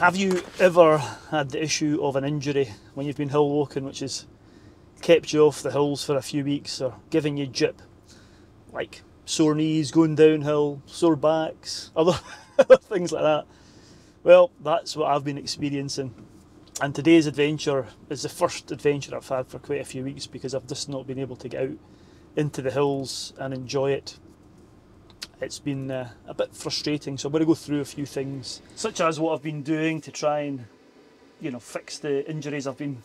Have you ever had the issue of an injury when you've been hill walking which has kept you off the hills for a few weeks or giving you jip? Like sore knees going downhill, sore backs, other things like that. Well, that's what I've been experiencing, and today's adventure is the first adventure I've had for quite a few weeks because I've just not been able to get out into the hills and enjoy it. It's been a bit frustrating, so I'm going to go through a few things, such as what I've been doing to try and, you know, fix the injuries I've been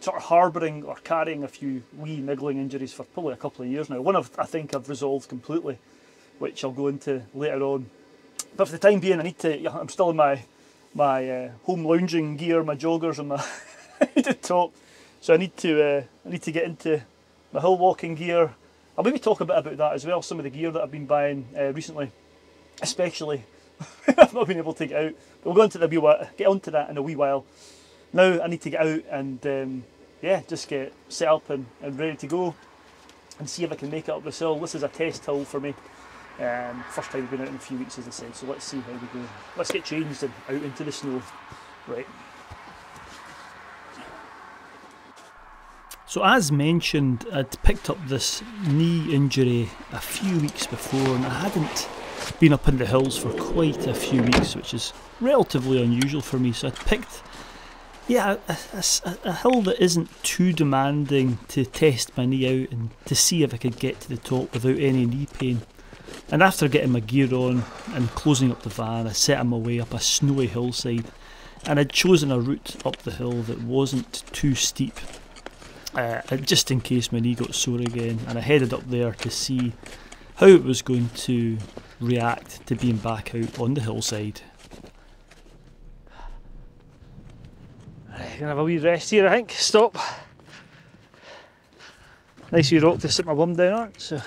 sort of harbouring or carrying a few wee niggling injuries for probably a couple of years now. One I think I've resolved completely, which I'll go into later on. But for the time being, I need to. I'm still in my home lounging gear, my joggers and my hooded top, so I need to get into my hill walking gear. I'll maybe talk a bit about that as well, some of the gear that I've been buying recently, especially I've not been able to get out. But we'll go into get onto that in a wee while. Now I need to get out and yeah, just get set up and ready to go and see if I can make it up this hill. This is a test hill for me. First time I've been out in a few weeks, as I said, so let's see how we go. Let's get changed and out into the snow. Right. So as mentioned, I'd picked up this knee injury a few weeks before, and I hadn't been up in the hills for quite a few weeks, which is relatively unusual for me. So I picked, a hill that isn't too demanding to test my knee out and to see if I could get to the top without any knee pain. And after getting my gear on and closing up the van, I set my way up a snowy hillside, and I'd chosen a route up the hill that wasn't too steep. Just in case my knee got sore again, and I headed up there to see how it was going to react to being back out on the hillside. Right, I'm gonna have a wee rest here, I think. Stop. Nice wee rock to sit my bum down on, so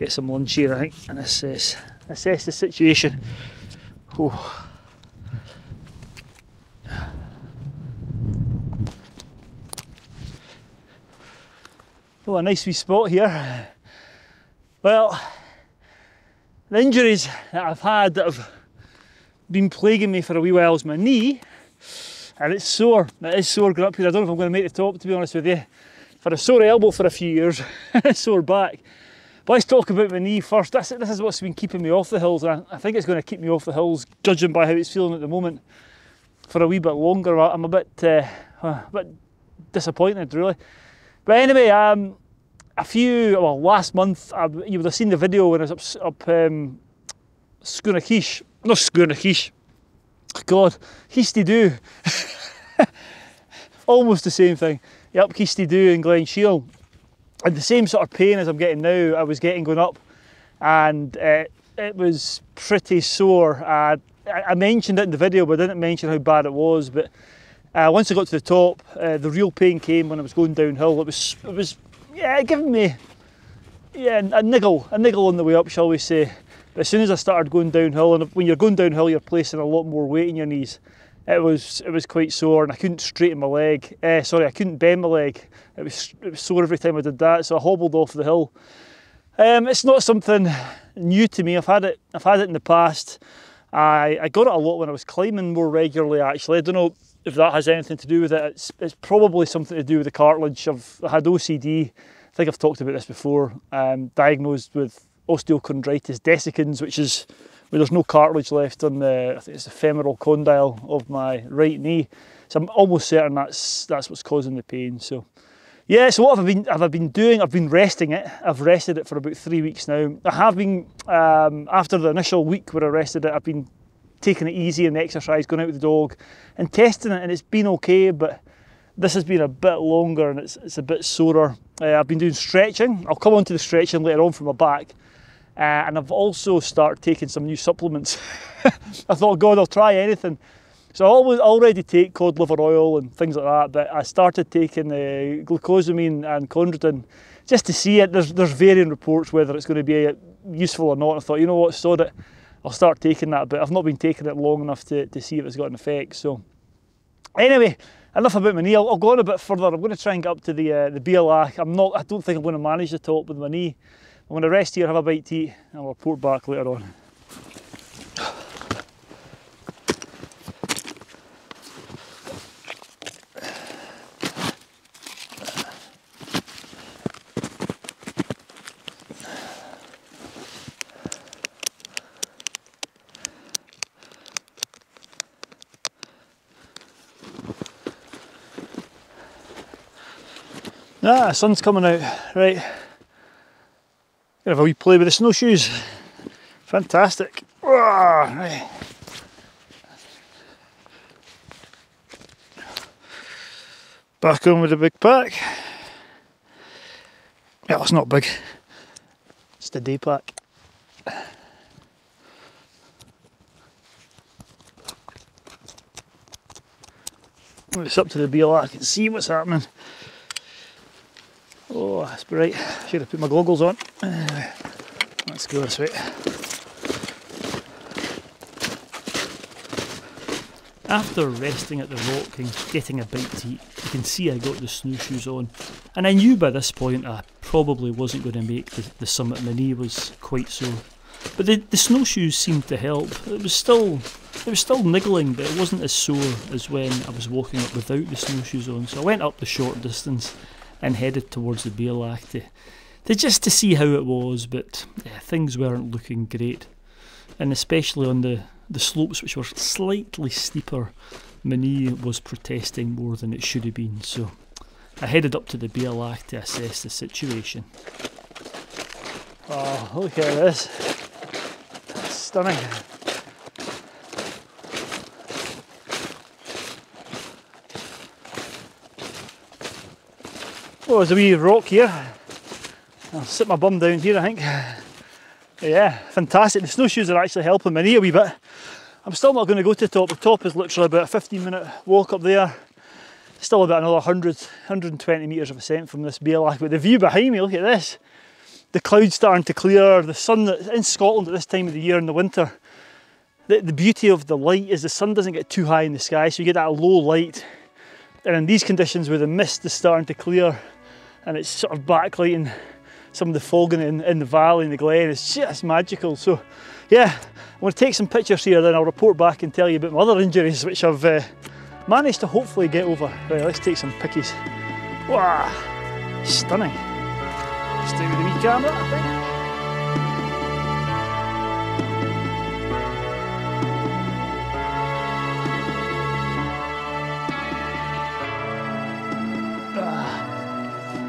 get some lunch here, I think, and assess the situation. Oh. Oh, a nice wee spot here. Well, the injuries that I've had that have been plaguing me for a wee while is my knee, and it's sore. It is sore going up here. I don't know if I'm going to make the top, to be honest with you. I've had a sore elbow for a few years, a sore back. But let's talk about my knee first. This is what's been keeping me off the hills, and I think it's going to keep me off the hills, judging by how it's feeling at the moment, for a wee bit longer. I'm a bit disappointed, really. But anyway, last month, you would have seen the video when I was up Skye, not Skye, God, Kistido, almost the same thing. Yeah, up Kistido in Glen Shiel, and the same sort of pain as I'm getting now, I was getting going up, and it was pretty sore. I mentioned it in the video, but I didn't mention how bad it was. But once I got to the top, the real pain came when I was going downhill. It giving me a niggle on the way up, shall we say. But as soon as I started going downhill, and when you're going downhill, you're placing a lot more weight in your knees. It was quite sore, and I couldn't straighten my leg. I couldn't bend my leg. It was sore every time I did that, so I hobbled off the hill. It's not something new to me. I've had it in the past. I got it a lot when I was climbing more regularly. Actually, I don't know if that has anything to do with it. It's probably something to do with the cartilage. I had OCD, I think I've talked about this before, diagnosed with osteochondritis desiccans, which is where there's no cartilage left on the, I think it's the femoral condyle of my right knee. So I'm almost certain that's what's causing the pain. So yeah, so what have I been doing? I've been resting it. I've rested it for about 3 weeks now. I have been, after the initial week where I rested it, I've been taking it easy and exercise, going out with the dog and testing it, and it's been okay, but this has been a bit longer and it's a bit sorer. I've been doing stretching. I'll come on to the stretching later on for my back, and I've also started taking some new supplements. I thought, God, I'll try anything. So I already take cod liver oil and things like that, but I started taking glucosamine and chondroitin just to see it. There's varying reports whether it's going to be useful or not. I thought, you know what, sod it. I'll start taking that, but I've not been taking it long enough to see if it's got an effect. So anyway, enough about my knee. I'll go on a bit further. I'm going to try and get up to the Bealach. I don't think I'm going to manage the top with my knee. I'm going to rest here, have a bite to eat, and I'll report back later on. Ah, the sun's coming out. Right, gonna have a wee play with the snowshoes. Fantastic. Right. Back on with the big pack. Well, it's not big. It's the day pack. It's up to the Bealach and see what's happening. Oh, that's bright. Should have put my goggles on. Anyway, let's go this way. After resting at the rock and getting a bite to eat, you can see I got the snowshoes on. And I knew by this point I probably wasn't going to make the summit. My knee was quite sore. But the snowshoes seemed to help. It was still niggling, but it wasn't as sore as when I was walking up without the snowshoes on. So I went up the short distance and headed towards the Bealach just to see how it was, but yeah, things weren't looking great. And especially on the slopes, which were slightly steeper, my knee was protesting more than it should have been. So I headed up to the Bealach to assess the situation. Oh, look at this. That's stunning. Oh, there's a wee rock here. I'll sit my bum down here, I think. Yeah, fantastic. The snowshoes are actually helping my knee a wee bit. I'm still not going to go to the top. The top is literally about a 15-minute walk up there. Still about another 120 metres of ascent from this Bealach. But the view behind me, look at this. The clouds starting to clear, the sun that's in Scotland at this time of the year in the winter. The beauty of the light is the sun doesn't get too high in the sky, so you get that low light. And in these conditions where the mist is starting to clear, and it's sort of backlighting some of the fog in the valley and the glen, it's just magical. So yeah, I'm going to take some pictures here, then I'll report back and tell you about my other injuries, which I've managed to hopefully get over. Right, let's take some pickies. Wow, stunning. Stay with the wee camera, I think.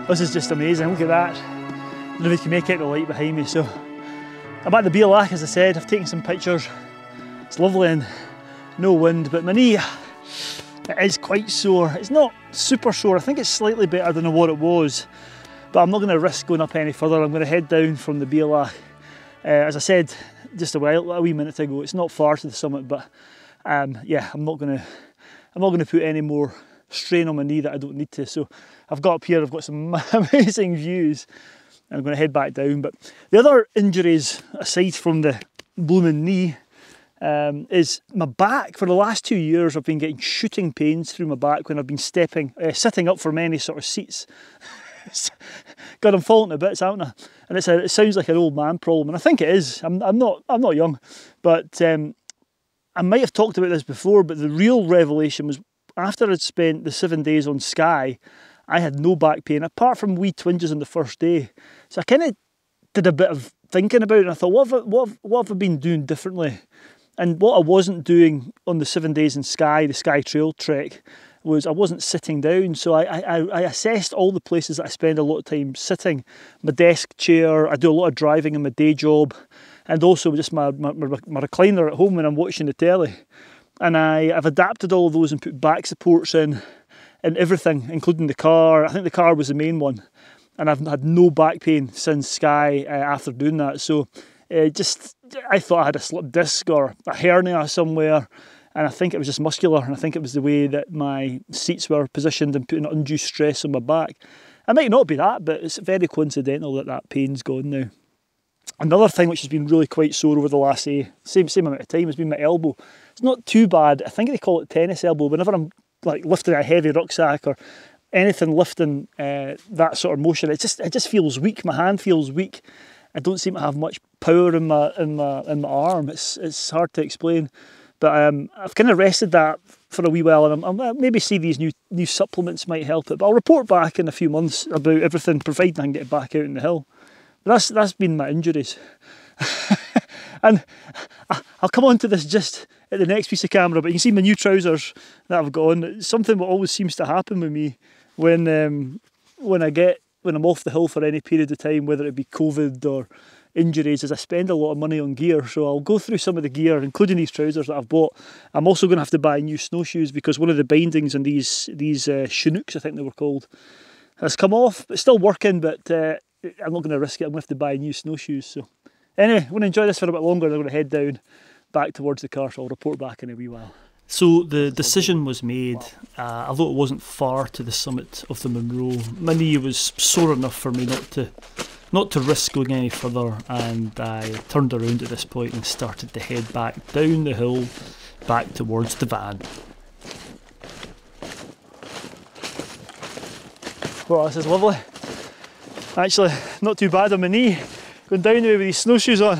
This is just amazing, look at that. I don't know if you can make out the light behind me. So I'm at the Bealach, as I said. I've taken some pictures. It's lovely and no wind, but my knee, it is quite sore. It's not super sore, I think it's slightly better than what it was, but I'm not going to risk going up any further. I'm going to head down from the Bealach. As I said just a wee minute ago, it's not far to the summit, but yeah, I'm not going to put any more strain on my knee that I don't need to. So I've got up here, I've got some amazing views, and I'm going to head back down. But the other injuries aside from the blooming knee is my back. For the last 2 years I've been getting shooting pains through my back when I've been sitting up from any sort of seats. God, I'm falling to bits, aren't I? And it sounds like an old man problem, and I think it is. I'm not young, but I might have talked about this before, but the real revelation was after I'd spent the 7 days on Skye. I had no back pain, apart from wee twinges on the first day. So I kind of did a bit of thinking about it, and I thought, what have I been doing differently? And what I wasn't doing on the 7 days in Skye, the Skye Trail trek, was I wasn't sitting down. So I assessed all the places that I spend a lot of time sitting. My desk chair, I do a lot of driving in my day job, and also just my recliner at home when I'm watching the telly. And I've adapted all of those and put back supports in everything, including the car. I think the car was the main one. And I've had no back pain since Skye after doing that. So I thought I had a slip disc or a hernia somewhere. And I think it was just muscular. And I think it was the way that my seats were positioned and putting undue stress on my back. It might not be that, but it's very coincidental that that pain's gone now. Another thing which has been really quite sore over the last same amount of time has been my elbow. It's not too bad. I think they call it tennis elbow. Whenever I'm like lifting a heavy rucksack or anything lifting that sort of motion, it just feels weak. My hand feels weak. I don't seem to have much power in my arm. It's hard to explain. But I've kind of rested that for a wee while, and I'll maybe see these new supplements might help it. But I'll report back in a few months about everything, provided I can get back out in the hill. That's been my injuries. And I'll come on to this just at the next piece of camera, but you can see my new trousers that I've got on. It's something that always seems to happen with me when I'm off the hill for any period of time, whether it be COVID or injuries, is I spend a lot of money on gear. So I'll go through some of the gear, including these trousers that I've bought. I'm also going to have to buy new snowshoes because one of the bindings on these Chinooks, I think they were called, has come off. It's still working, but I'm not going to risk it. I'm going to have to buy new snowshoes. So anyway, I'm going to enjoy this for a bit longer. I'm going to head down back towards the car, so I'll report back in a wee while. So the decision was made, although it wasn't far to the summit of the Munro. My knee was sore enough for me not to risk going any further, and I turned around at this point and started to head back down the hill, back towards the van. Well, this is lovely. Actually, not too bad on my knee. Going down the way with these snowshoes on,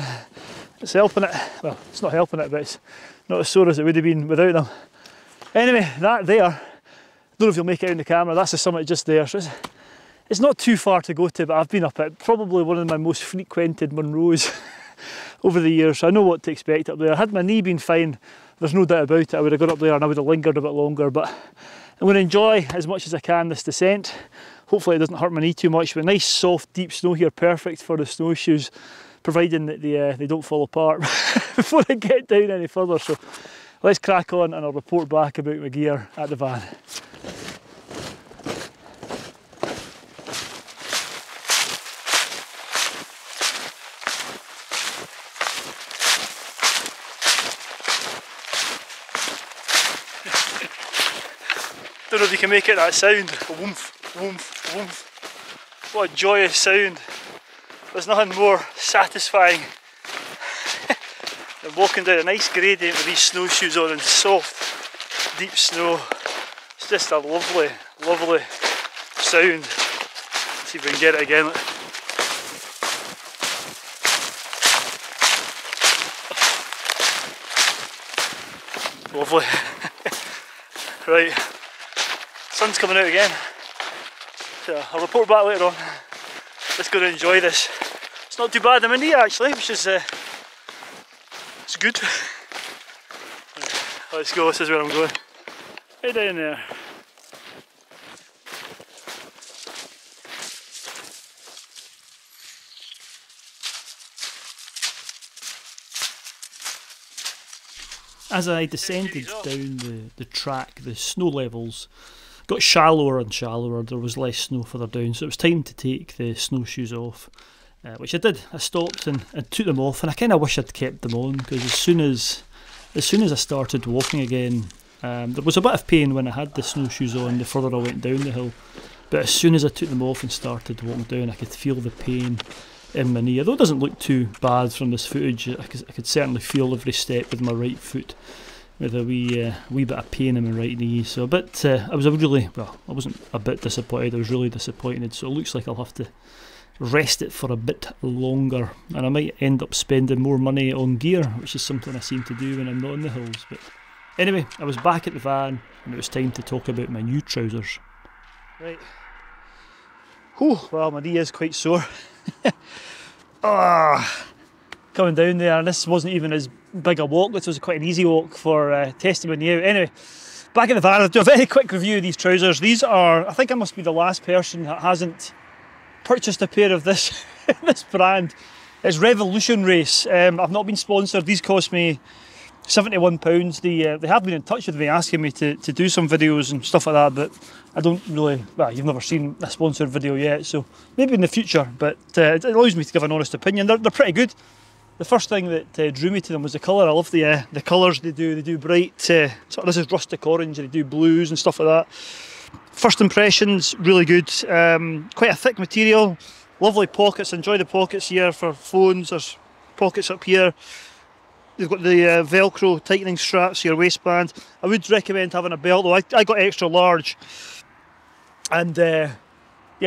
it's helping it. Well, it's not helping it, but it's not as sore as it would have been without them. Anyway, that there, I don't know if you'll make it out in the camera, that's the summit just there. So it's not too far to go to, but I've been up at probably one of my most frequented Munros over the years, so I know what to expect up there. Had my knee been fine, there's no doubt about it, I would have got up there and I would have lingered a bit longer, but I'm going to enjoy as much as I can this descent. Hopefully it doesn't hurt my knee too much, but nice soft deep snow here, perfect for the snowshoes, providing that they don't fall apart before I get down any further. So let's crack on and I'll report back about my gear at the van. Don't know if you can make out that sound, woomph, woomph, woomph. What a joyous sound. There's nothing more satisfying than walking down a nice gradient with these snowshoes on in soft, deep snow. It's just a lovely, lovely sound. Let's see if we can get it again. Lovely. Right, sun's coming out again. So I'll report back later on. Let's go and enjoy this. It's not too bad on my knee actually, which is it's good. Let's go, this is where I'm going. Hey down there. As I descended down the track, the snow levels got shallower and shallower. There was less snow further down, so it was time to take the snowshoes off, which I did. I stopped and took them off, and I kind of wish I'd kept them on, because as soon as I started walking again, there was a bit of pain when I had the snowshoes on the further I went down the hill, but as soon as I took them off and started walking down, I could feel the pain in my knee. Although it doesn't look too bad from this footage, I could certainly feel every step with my right foot, with a wee bit of pain in my right knee. So I wasn't a bit disappointed, I was really disappointed. So it looks like I'll have to rest it for a bit longer, and I might end up spending more money on gear, which is something I seem to do when I'm not in the hills. But anyway, I was back at the van and it was time to talk about my new trousers. Right. Oh, well, my knee is quite sore. Ah. Coming down there, and this wasn't even as big a walk, this was quite an easy walk for testing my knee out. Anyway, back in the van, I'll do a very quick review of these trousers. These are, I think I must be the last person that hasn't purchased a pair of this this brand. It's Revolution Race. I've not been sponsored. These cost me £71. They have been in touch with me asking me to do some videos and stuff like that, but I don't really, well, you've never seen a sponsored video yet, so maybe in the future, but it allows me to give an honest opinion. They're pretty good. The first thing that drew me to them was the colour. I love the colours they do. They do bright, sort of, this is rustic orange, and they do blues and stuff like that. First impressions, really good. Quite a thick material, lovely pockets. Enjoy the pockets here for phones. There's pockets up here. They've got the Velcro tightening straps to your waistband. I would recommend having a belt, though. I got extra large, and yeah,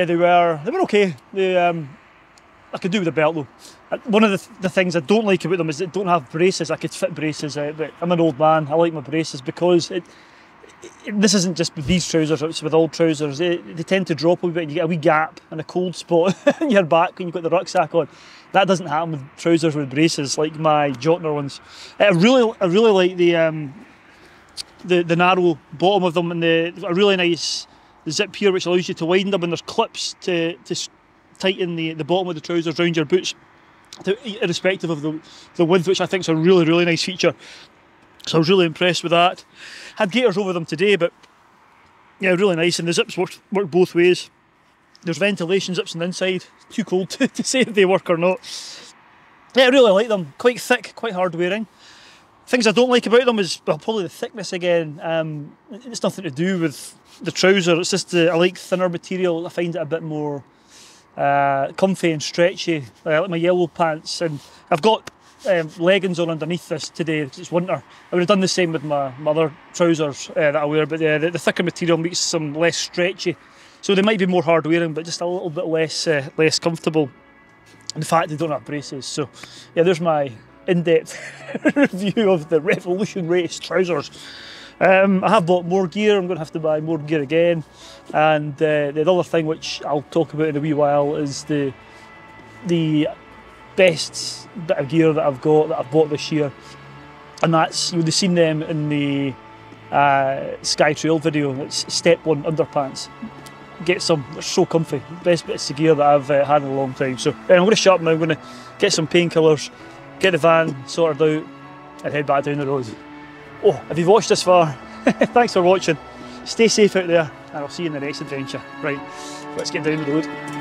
they were okay. I could do with a belt though. One of the things I don't like about them is they don't have braces. I could fit braces, but I'm an old man. I like my braces because this isn't just with these trousers, it's with all trousers. They tend to drop a wee bit and you get a wee gap and a cold spot in your back when you've got the rucksack on. That doesn't happen with trousers with braces like my Jotner ones. I really like the narrow bottom of them, and they've got a really nice the zip here, which allows you to wind them, and there's clips to tighten the bottom of the trousers round your boots, irrespective of the width, which I think is a really, really nice feature. So I was really impressed with that. Had gaiters over them today, but yeah, really nice, and the zips work both ways. There's ventilation zips on the inside. Too cold to say if they work or not. Yeah, I really like them. Quite thick, quite hard wearing. Things I don't like about them is, well, probably the thickness again. It's nothing to do with the trouser, it's just I like thinner material. I find it a bit more comfy and stretchy. I like my yellow pants, and I've got leggings on underneath this today because it's winter. I would have done the same with my other trousers that I wear, but the thicker material makes them less stretchy. So they might be more hard wearing, but just a little bit less comfortable. In fact, they don't have braces, so yeah, there's my in-depth review of the Revolution Race trousers. I have bought more gear. I'm going to have to buy more gear again, and the other thing which I'll talk about in a wee while is the best bit of gear that I've bought this year, and that's, you would have seen them in the Skye Trail video. It's step one underpants. Get some, they're so comfy. Best bits of gear that I've had in a long time. So I'm going to shut up now. I'm going to get some painkillers, get the van sorted out, and head back down the road. Oh, if you've watched this far, thanks for watching. Stay safe out there, and I'll see you in the next adventure. Right, let's get down the road.